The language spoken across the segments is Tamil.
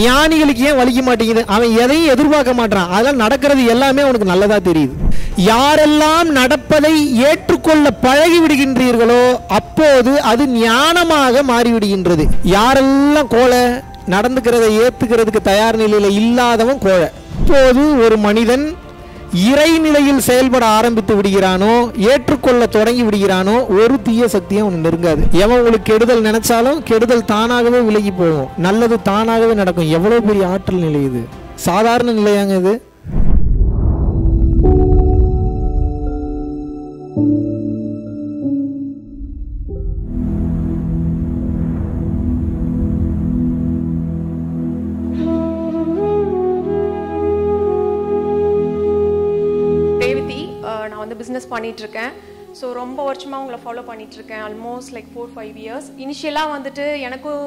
ஞானிகளுக்கு ஏன் வலிக்க மாட்டேங்குது? அவன் எதையும் எதிர்பார்க்க மாட்டான். அதனால் நடக்கிறது எல்லாமே அவனுக்கு நல்லதாக தெரியுது. யாரெல்லாம் நடப்பதை ஏற்றுக்கொள்ள பழகி விடுகின்றீர்களோ அப்போது அது ஞானமாக மாறிவிடுகின்றது. யாரெல்லாம் கோழை நடந்துக்கிறதை ஏற்றுக்கிறதுக்கு தயார் நிலையில் இல்லாதவன் கோழை. இப்போது ஒரு மனிதன் இறைநிலையில் செயல்பட ஆரம்பித்து விடுகிறானோ, ஏற்றுக்கொள்ள தொடங்கி விடுகிறானோ, ஒரு தீய சக்தியும் அவன் நெருங்காது. எவன் உங்களுக்கு கெடுதல் நினைச்சாலும் கெடுதல் தானாகவே விலகி போகும், நல்லது தானாகவே நடக்கும். எவ்வளோ பெரிய ஆற்றல் நிலை இது! சாதாரண நிலையாங்க இது. பிஸ்னஸ் பண்ணிகிட்ருக்கேன். ஸோ ரொம்ப வருஷமாக உங்களை ஃபாலோ பண்ணிகிட்ருக்கேன். Almost like 4-5 years. இனிஷியலாக வந்துட்டு எனக்கும்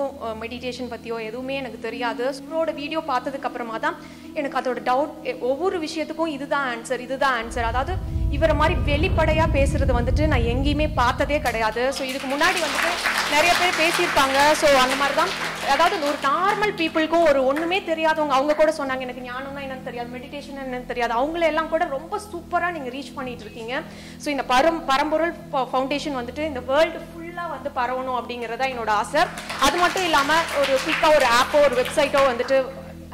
மெடிடேஷன் பற்றியோ எதுவுமே எனக்கு தெரியாது. உங்களோட வீடியோ பார்த்ததுக்கப்புறமா தான் எனக்கு அதோட டவுட். ஒவ்வொரு விஷயத்துக்கும் இதுதான் ஆன்சர், இதுதான் ஆன்சர். அதாவது இவரை மாதிரி வெளிப்படையாக பேசுகிறது வந்துட்டு நான் எங்கேயுமே பார்த்ததே கிடையாது. ஸோ இதுக்கு முன்னாடி வந்துட்டு நிறைய பேர் பேசியிருப்பாங்க. ஸோ அந்த மாதிரி தான், அதாவது ஒரு நார்மல் பீப்புளுக்கும் ஒரு ஒன்றுமே தெரியாதவங்க அவங்க கூட சொன்னாங்க எனக்கு ஞானம்னா என்னன்னு தெரியாது, மெடிடேஷன் என்னன்னு தெரியாது. அவங்களெல்லாம் கூட ரொம்ப சூப்பராக நீங்கள் ரீச் பண்ணிட்டு இருக்கீங்க. ஸோ இந்த பரம்பொருள் ஃபவுண்டேஷன் வந்துட்டு இந்த வேர்ல்டு ஃபுல்லாக வந்து பரவணும் அப்படிங்கிறதா என்னோட ஆசை. அது மட்டும் இல்லாமல் ஒரு குயிக்காக ஒரு ஆப்போ ஒரு வெப்சைட்டோ வந்துட்டு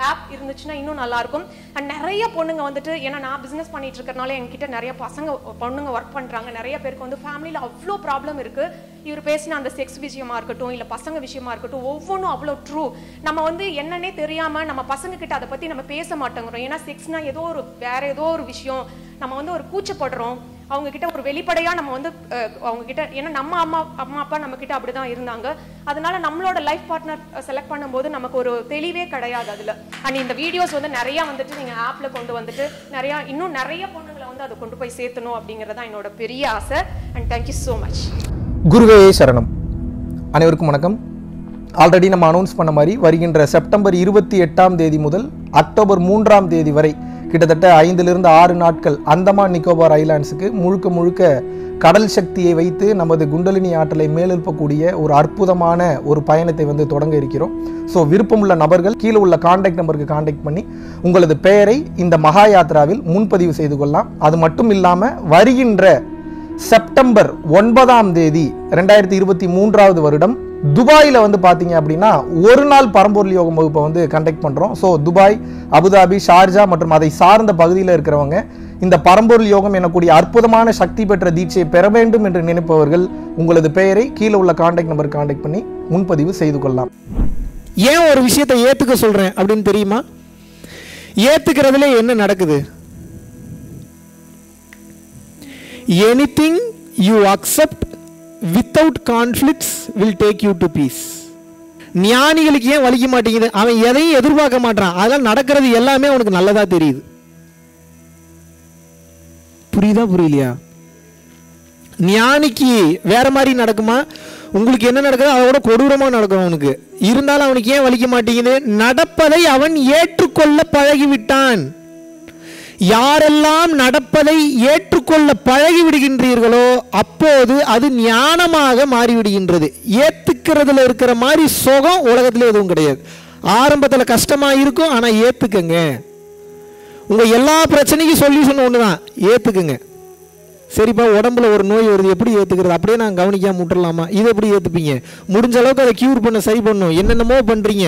ஆப் இருந்துச்சுன்னா இன்னும் நல்லாயிருக்கும். அண்ட் நிறைய பொண்ணுங்க வந்துட்டு, ஏன்னா நான் பிஸ்னஸ் பண்ணிட்டு இருக்கிறனால என்கிட்ட நிறைய பொண்ணுங்க ஒர்க் பண்ணுறாங்க. நிறைய பேருக்கு வந்து ஃபேமிலியில் அவ்வளோ ப்ராப்ளம் இருக்குது. இவர் பேசின அந்த செக்ஸ் விஷயமா இருக்கட்டும், இல்லை பசங்க விஷயமா இருக்கட்டும், ஒவ்வொன்றும் அவ்வளோ ட்ரூ. நம்ம வந்து என்னன்னே தெரியாமல் நம்ம பசங்கக்கிட்ட அதை பற்றி நம்ம பேச மாட்டேங்கிறோம். ஏன்னா செக்ஸ்னால் ஏதோ ஒரு வேறு ஏதோ ஒரு விஷயம், நம்ம வந்து ஒரு கூச்சப்படுறோம். அவங்கக்கிட்ட ஒரு வெளிப்படையாக நம்ம வந்து அவங்கக்கிட்ட, ஏன்னா நம்ம அம்மா அப்பா நம்மக்கிட்ட அப்படி தான் இருந்தாங்க. அதனால நம்மளோட லைஃப் பார்ட்னர் செலக்ட் பண்ணும்போது நமக்கு ஒரு தெளிவே கிடையாது அதில். அண்ட் இந்த வீடியோஸ் வந்து நிறையா வந்துட்டு நீங்கள் ஆப்பில் கொண்டு வந்துட்டு நிறையா இன்னும் நிறைய பொண்ணுங்களை வந்து அதை கொண்டு போய் சேர்த்தணும் அப்படிங்கிறதான் என்னோட பெரிய ஆசை. And thank you so much. குருவே சரணம். அனைவருக்கும் வணக்கம். ஆல்ரெடி நம்ம அனௌன்ஸ் பண்ண மாதிரி வருகின்ற செப்டம்பர் 28ஆம் தேதி முதல் அக்டோபர் 3ஆம் தேதி வரை கிட்டத்தட்ட 5-6 நாட்கள் அந்தமான் நிக்கோபார் ஐலாண்ட்ஸுக்கு முழுக்க முழுக்க கடல் சக்தியை வைத்து நமது குண்டலினி ஆற்றலை மேலெழுப்பக்கூடிய ஒரு அற்புதமான ஒரு பயணத்தை வந்து தொடங்க இருக்கிறோம். ஸோ விருப்பமுள்ள நபர்கள் கீழே உள்ள கான்டாக்ட் நம்பருக்கு கான்டாக்ட் பண்ணி உங்களது பெயரை இந்த மகா யாத்திராவில் முன்பதிவு செய்து கொள்ளலாம். அது மட்டும் இல்லாமல் வருகின்ற செப்டம்பர் 9ஆம் தேதி 2023ஆவது வருடம் துபாயில் வந்து பார்த்தீங்க அப்படின்னா 1 நாள் பரம்பொருள் யோகம் வகுப்பை வந்து கண்டக்ட் பண்ணுறோம். ஸோ துபாய், அபுதாபி, ஷார்ஜா மற்றும் அதை சார்ந்த பகுதியில் இருக்கிறவங்க இந்த பரம்பொருள் யோகம் எனக்கூடிய அற்புதமான சக்தி பெற்ற தீட்சையை பெற வேண்டும் என்று நினைப்பவர்கள் உங்களது பெயரை கீழே உள்ள கான்டாக்ட் நம்பர் கான்டாக்ட் பண்ணி முன்பதிவு செய்து கொள்ளலாம். ஏன் ஒரு விஷயத்தை ஏற்றுக்க சொல்கிறேன் அப்படின்னு தெரியுமா? ஏற்றுக்கிறதுல என்ன நடக்குது? Anything you accept without conflicts will take you to peace. ஞானிகளுக்கு ஏன் வலிக்க மாட்டேங்குது? அவன் எதையும் எதிர்பார்க்க மாட்டான். அதனால் நடக்கிறது எல்லாமே அவனுக்கு நல்லதாக தெரியுது. புரியுதா புரியலையா? ஞானிக்கு வேற மாதிரி நடக்குமா? உங்களுக்கு என்ன நடக்குது அதோட கொடூரமாக நடக்கும் அவனுக்கு. இருந்தாலும் அவனுக்கு ஏன் வலிக்க மாட்டேங்குது? நடப்பதை அவன் ஏற்றுக்கொள்ள பழகிவிட்டான். யாரெல்லாம் நடப்பதை ஏற்றுக்கொள்ள பழகி விடுகின்றீர்களோ அப்போது அது ஞானமாக மாறிவிடுகின்றது. ஏற்றுக்கிறதுல இருக்கிற மாதிரி சுகம் உலகத்தில் எதுவும் கிடையாது. ஆரம்பத்தில் கஷ்டமாக இருக்கும், ஆனால் ஏற்றுக்குங்க. உங்கள் எல்லா பிரச்சனைக்கும் சொல்யூஷன் ஒன்று தான், ஏற்றுக்குங்க. சரிப்பா, உடம்புல ஒரு நோய் வருது, எப்படி ஏற்றுக்கிறது? அப்படியே நான் கவனிக்காமல் விட்டுடலாமா? இதை எப்படி ஏற்றுப்பீங்க? முடிஞ்ச அளவுக்கு அதை க்யூர் பண்ண, சரி பண்ணும். என்னென்னமோ பண்ணுறீங்க,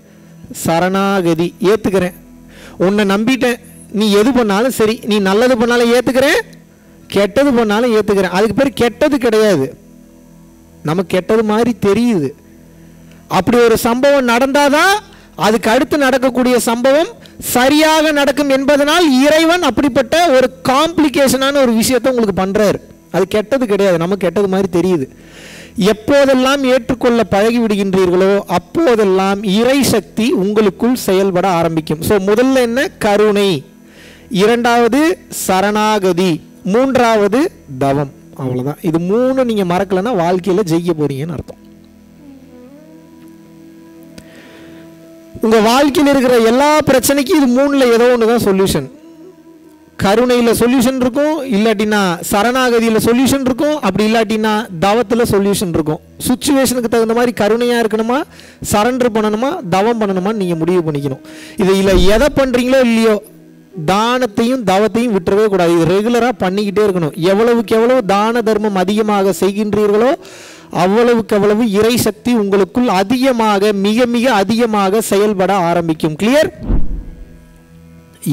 சரணாகதி. ஏற்றுக்கிறேன், உன்னை நம்பிட்டேன், நீ எது பண்ணாலும் சரி, நீ நல்லது பண்ணாலும் ஏற்றுக்கிறேன், கெட்டது பண்ணாலும் ஏற்றுக்கிறேன். அதுக்கு பேர் கெட்டது கிடையாது, நமக்கு கெட்டது மாதிரி தெரியுது. அப்படி ஒரு சம்பவம் நடந்தாதான் அதுக்கு அடுத்து நடக்கக்கூடிய சம்பவம் சரியாக நடக்கும் என்பதனால் இறைவன் அப்படிப்பட்ட ஒரு காம்ப்ளிகேஷனான ஒரு விஷயத்தை உங்களுக்கு பண்ணுறாரு. அது கெட்டது கிடையாது, நமக்கு கெட்டது மாதிரி தெரியுது. எப்போதெல்லாம் ஏற்றுக்கொள்ள பழகிவிடுகின்றீர்களோ அப்போதெல்லாம் இறை சக்தி உங்களுக்குள் செயல்பட ஆரம்பிக்கும். ஸோ முதல்ல என்ன? கருணை. இரண்டாவது சரணாகதி. மூன்றாவது தவம். அவ்வளோதான். இது மூணு நீங்கள் மறக்கலைன்னா வாழ்க்கையில் ஜெயிக்க போறீங்கன்னு அர்த்தம். உங்கள் வாழ்க்கையில் இருக்கிற எல்லா பிரச்சனைக்கும் இது மூணில் ஏதோ ஒன்று தான் சொல்யூஷன். கருணையில் சொல்யூஷன் இருக்கும், இல்லாட்டின்னா சரணாகதியில் சொல்யூஷன் இருக்கும், அப்படி இல்லாட்டின்னா தவத்தில் சொல்யூஷன் இருக்கும். சுச்சுவேஷனுக்கு தகுந்த மாதிரி கருணையாக இருக்கணுமா, சரண்டர் பண்ணணுமா, தவம் பண்ணணுமான்னு நீங்கள் முடிவு பண்ணிக்கணும். இதில் எதை பண்ணுறீங்களோ இல்லையோ தானத்தையும் தவத்தையும் விட்டுறவே கூடாது. இது ரெகுலராக பண்ணிக்கிட்டே இருக்கணும். எவ்வளவுக்கு எவ்வளோ தான தர்மம் அதிகமாக செய்கின்றீர்களோ அவ்வளவுக்கு அவ்வளவு இறை சக்தி உங்களுக்குள் அதிகமாக மிக மிக அதிகமாக செயல்பட ஆரம்பிக்கும். கிளியர்?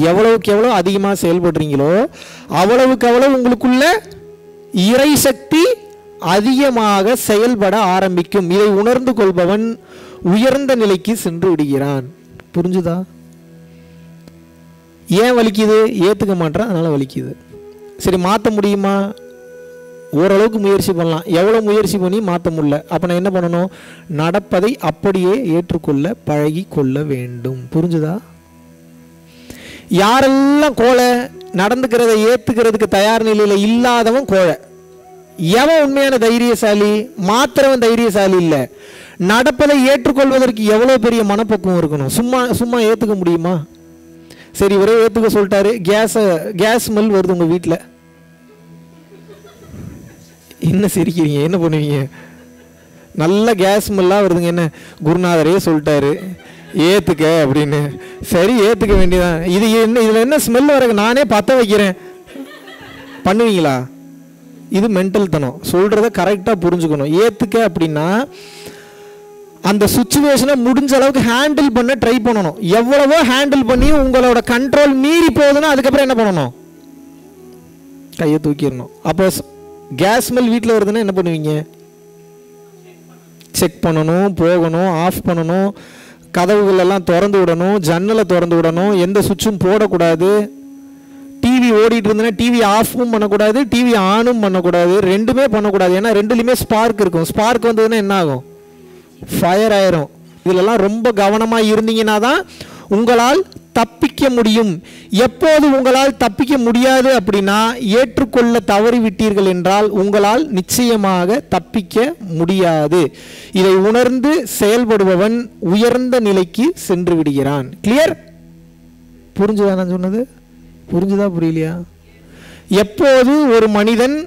எவ்வளவுக்கு எவ்வளோ அதிகமாக செயல்படுறீங்களோ அவ்வளவுக்கு அவ்வளவு உங்களுக்குள்ள இறை சக்தி அதிகமாக செயல்பட ஆரம்பிக்கும். இதை உணர்ந்து கொள்பவன் உயர்ந்த நிலைக்கு சென்று விடுகிறான். புரிஞ்சுதா? ஏன் வலிக்குது? ஏற்றுக்க மாட்டேன், அதனால் வலிக்குது. சரி, மாற்ற முடியுமா? ஓரளவுக்கு முயற்சி பண்ணலாம். எவ்வளோ முயற்சி பண்ணி மாற்ற முடியல, அப்போ நான் என்ன பண்ணணும்? நடப்பதை அப்படியே ஏற்றுக்கொள்ள பழகி கொள்ள வேண்டும். புரிஞ்சுதா? யாரெல்லாம் கோழை, நடந்துக்கிறத ஏற்றுக்கிறதுக்கு தயார் நிலையில் இல்லாதவன் கோழை. எவன் உண்மையான தைரியசாலி? மாத்திரவன் தைரியசாலி இல்லை, நடப்பதை ஏற்றுக்கொள்வதற்கு எவ்வளோ பெரிய மனப்பக்குவம் இருக்கணும். சும்மா சும்மா ஏற்றுக்க முடியுமா? சரி, இவரே ஏற்றுக்க சொல்லிட்டாரு. கேஸ் ஸ்மெல் வருது உங்கள் வீட்டில், என்ன சிரிக்கிறீங்க? என்ன பண்ணுவீங்க? நல்லா கேஸ் ஸ்மெல்லாம் வருதுங்க. என்ன குருநாதரே சொல்லிட்டாரு ஏற்றுக்க அப்படின்னு. சரி, ஏற்றுக்க வேண்டியதான். இது என்ன, இதில் என்ன ஸ்மெல் வர நானே பற்ற வைக்கிறேன் பண்ணுவீங்களா? இது மென்டல் தனம். சொல்கிறத கரெக்டாக புரிஞ்சுக்கணும். ஏற்றுக்க அப்படின்னா அந்த சுச்சுவேஷனை முடிஞ்ச அளவுக்கு ஹேண்டில் பண்ண ட்ரை பண்ணணும். எவ்வளவோ ஹேண்டில் பண்ணி உங்களோட கண்ட்ரோல் மீறி போகுதுன்னா அதுக்கப்புறம் என்ன பண்ணணும்? கையை தூக்கிடணும். அப்போ கேஸ் ஸ்மெல் வீட்டில் வருதுன்னா என்ன பண்ணுவீங்க? செக் பண்ணணும், போகணும், ஆஃப் பண்ணணும், கதவுகளெல்லாம் திறந்து விடணும், ஜன்னலை திறந்து விடணும், எந்த சுவிட்சும் போடக்கூடாது. டிவி ஓடிட்டு இருந்ததுன்னா டிவி ஆஃபும் பண்ணக்கூடாது, டிவி ஆனும் பண்ணக்கூடாது, ரெண்டுமே பண்ணக்கூடாது. ஏன்னா ரெண்டுலேயுமே ஸ்பார்க் இருக்கும். ஸ்பார்க் வந்ததுன்னா என்ன ஆகும்? ஃபயர் ஆயிரும். இதிலெல்லாம் ரொம்ப கவனமாக இருந்தீங்கன்னா தான் உங்களால் தப்பிக்க முடியும். எப்போது உங்களால் தப்பிக்க முடியாது அப்படின்னா ஏற்றுக்கொள்ள தவறிவிட்டீர்கள் என்றால் உங்களால் நிச்சயமாக தப்பிக்க முடியாது. இதை உணர்ந்து செயல்படுபவன் உயர்ந்த நிலைக்கு சென்று விடுகிறான். கிளியர்? புரிஞ்சுதா நான் சொன்னது? புரிஞ்சுதா? புரியலையா? எப்போது ஒரு மனிதன்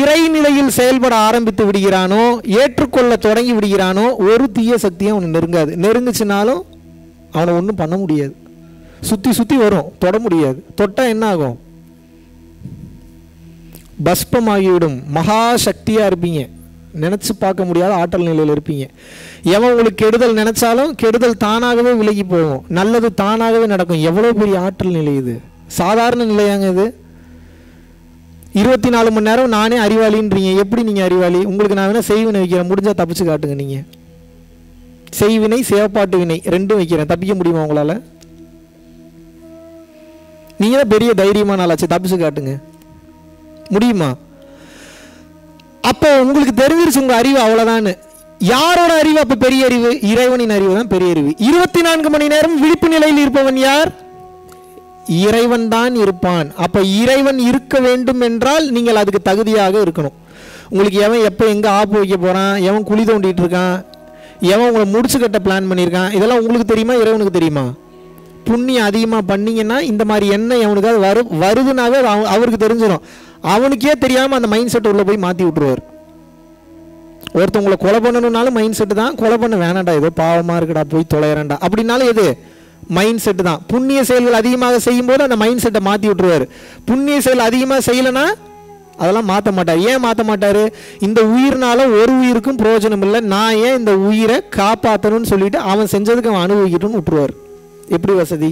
இறைநிலையில் செயல்பட ஆரம்பித்து விடுகிறானோ, ஏற்றுக்கொள்ள தொடங்கி விடுகிறானோ, ஒரு தீய சக்தியும் அவனை நெருங்காது. நெருங்குச்சுனாலும் அவனை ஒன்றும் பண்ண முடியாது. சுற்றி சுற்றி வரும், தொட முடியாது. தொட்டால் என்ன ஆகும்? பஸ்பமாகிவிடும். மகா சக்தியாக இருப்பீங்க, நினச்சி பார்க்க முடியாத ஆற்றல் நிலையில் இருப்பீங்க. எவன் உங்களுக்கு கெடுதல் நினச்சாலும் கெடுதல் தானாகவே விலகி போகும், நல்லது தானாகவே நடக்கும். எவ்வளோ பெரிய ஆற்றல் நிலை இது! சாதாரண நிலையாங்க இது. 24 மணி நேரம் நானே அறிவாளின்றீங்க. எப்படி நீங்கள் அறிவாளி? உங்களுக்கு நான் வேணால் செய்வினை வைக்கிறேன், முடிஞ்சால் தப்பிச்சு காட்டுங்க. நீங்கள் செய்வினை சேவப்பாட்டு வினை ரெண்டும் வைக்கிறேன், தப்பிக்க முடியுமா உங்களால்? நீங்கள் தான் பெரிய தைரியமான ஆளாச்சு, தப்பிச்சு காட்டுங்க. முடியுமா? அப்போ உங்களுக்கு தெரிஞ்சிருச்சு உங்கள் அறிவு அவ்வளோதான்னு. யாரோட அறிவு அப்போ பெரிய அறிவு? இறைவனின் அறிவு தான் பெரிய அறிவு. 24 மணி நேரம் விழிப்பு நிலையில் இருப்பவன் யார்? இறைவன் தான் இருப்பான். அப்போ இறைவன் இருக்க வேண்டும் என்றால் நீங்கள் அதுக்கு தகுதியாக இருக்கணும். உங்களுக்கு எவன் எப்போ எங்கே ஆப்பு வைக்க போகிறான், எவன் குழி தோண்டிகிட்டு இருக்கான், எவன் உங்களை முடிச்சு கட்ட பிளான் பண்ணியிருக்கான், இதெல்லாம் உங்களுக்கு தெரியுமா? இறைவனுக்கு தெரியுமா? புண்ணியம் அதிகமாக பண்ணிங்கன்னா இந்த மாதிரி எண்ணம் எவனுக்கு அது வருதுனாவே அவருக்கு தெரிஞ்சிடும். அவனுக்கே தெரியாமல் அந்த மைண்ட் செட் உள்ளே போய் மாற்றி விட்ருவார். ஒருத்தவங்களை கொலை பண்ணணுன்னாலும் மைண்ட் செட்டு தான். கொலை பண்ண வேணாண்டா, ஏதோ பாவமாக இருக்குடா, போய் தொலைகிறேன்டா அப்படின்னாலும் எது? மைண்ட் செட்டு தான். புண்ணிய செயல்கள் அதிகமாக செய்யும்போது அந்த மைண்ட் செட்டை மாற்றி விட்டுருவார். புண்ணிய செயல் அதிகமாக செய்யலைன்னா அதெல்லாம் மாற்ற மாட்டார். ஏன் மாற்ற மாட்டார்? இந்த உயிர்னால ஒரு உயிருக்கும் பிரயோஜனம் இல்லை, நான் ஏன் இந்த உயிரை காப்பாற்றணும்னு சொல்லிட்டு அவன் செஞ்சதுக்கு அவன் அனுபவிக்கட்டும்னு விட்டுருவார். எப்படி வசதி?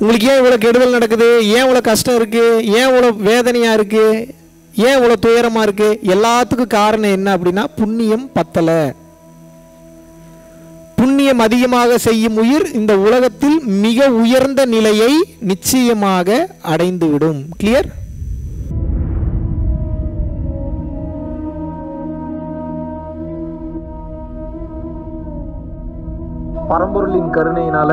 உங்களுக்கு ஏன் இவ்வளோ கெடுதல் நடக்குது, ஏன் இவ்வளோ கஷ்டம் இருக்குது, ஏன் இவ்வளோ வேதனையாக இருக்குது, ஏன் இவ்வளோ துயரமாக இருக்குது? எல்லாத்துக்கும் காரணம் என்ன அப்படின்னா புண்ணியம் பத்தலை. புண்ணியம் அதிகமாக செய்யும் உயிர் இந்த உலகத்தில் மிக உயர்ந்த நிலையை நிச்சயமாக அடைந்துவிடும். கிளியர்? பரம்பொருளின் கருணையினால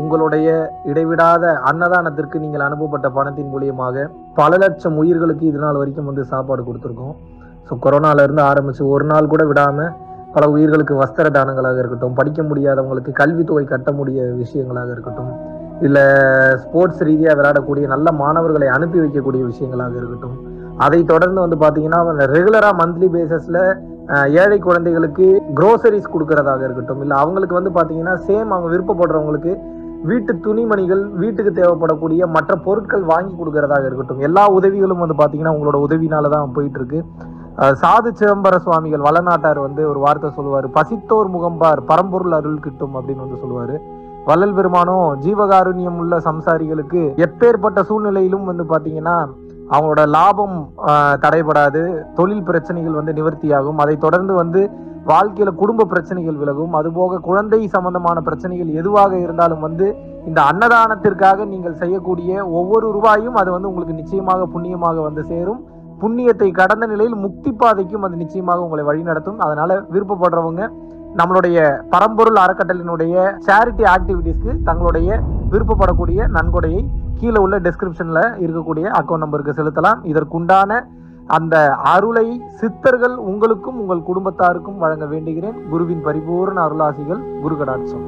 உங்களுடைய இடைவிடாத அன்னதானத்திற்கு நீங்கள் அனுப்பப்பட்ட பணத்தின் மூலியமாக பல லட்சம் உயிர்களுக்கு இது நாள் வரைக்கும் வந்து சாப்பாடு கொடுத்துருக்கோம். ஸோ கொரோனாவிலேருந்து ஆரம்பித்து ஒரு நாள் கூட விடாமல் பல உயிர்களுக்கு வஸ்திர தானங்களாக இருக்கட்டும், படிக்க முடியாதவங்களுக்கு கல்வித்தொகை கட்ட முடிய விஷயங்களாக இருக்கட்டும், இல்லை ஸ்போர்ட்ஸ் ரீதியாக விளையாடக்கூடிய நல்ல மாணவர்களை அனுப்பி வைக்கக்கூடிய விஷயங்களாக இருக்கட்டும், அதை தொடர்ந்து வந்து பார்த்தீங்கன்னா ரெகுலராக மந்த்லி பேசிஸில் ஏழை குழந்தைகளுக்கு க்ரோசரிஸ் கொடுக்கறதாக இருக்கட்டும், இல்லை அவங்களுக்கு வந்து பார்த்தீங்கன்னா சேம் அவங்க விருப்பப்படுறவங்களுக்கு வீட்டு துணிமணிகள், வீட்டுக்கு தேவைப்படக்கூடிய மற்ற பொருட்கள் வாங்கி கொடுக்கறதாக இருக்கட்டும், எல்லா உதவிகளும் வந்து பார்த்தீங்கன்னா உங்களோட உதவினால தான் போயிட்டுருக்கு. சாது சிதம்பர சுவாமிகள் வளநாட்டார் வந்து ஒரு வார்த்தை சொல்லுவார், பசித்தோர் முகம்பார் பரம்பொருள் அருள் கிட்டும் அப்படின்னு வந்து சொல்லுவார். வள்ளல் பெருமானும் ஜீவகாருண்யம் உள்ள சம்சாரிகளுக்கு எப்பேற்பட்ட சூழ்நிலையிலும் வந்து பார்த்தீங்கன்னா அவங்களோட லாபம் தடைபடாது, தொழில் பிரச்சனைகள் வந்து நிவர்த்தியாகும், அதை தொடர்ந்து வந்து வாழ்க்கையில் குடும்ப பிரச்சனைகள் விலகும், அதுபோக குழந்தை சம்பந்தமான பிரச்சனைகள் எதுவாக இருந்தாலும் வந்து இந்த அன்னதானத்திற்காக நீங்கள் செய்யக்கூடிய ஒவ்வொரு ரூபாயும் அது வந்து உங்களுக்கு நிச்சயமாக புண்ணியமாக வந்து சேரும். புண்ணியத்தை கடந்த நிலையில் முக்தி பாதைக்கும் அது நிச்சயமாக உங்களை வழிநடத்தும். அதனால விருப்பப்படுறவங்க நம்மளுடைய பரம்பொருள் அறக்கட்டளினுடைய சேரிட்டி ஆக்டிவிட்டிஸ்க்கு தங்களுடைய விருப்பப்படக்கூடிய நன்கொடையை கீழே உள்ள டெஸ்கிரிப்ஷன்ல இருக்கக்கூடிய அக்கௌண்ட் நம்பருக்கு செலுத்தலாம். இதற்குண்டான அந்த அருளை சித்தர்கள் உங்களுக்கும் உங்கள் குடும்பத்தாருக்கும் வழங்க வேண்டுகிறேன். குருவின் பரிபூர்ண அருளாசிகள். குரு கடாட்சம்.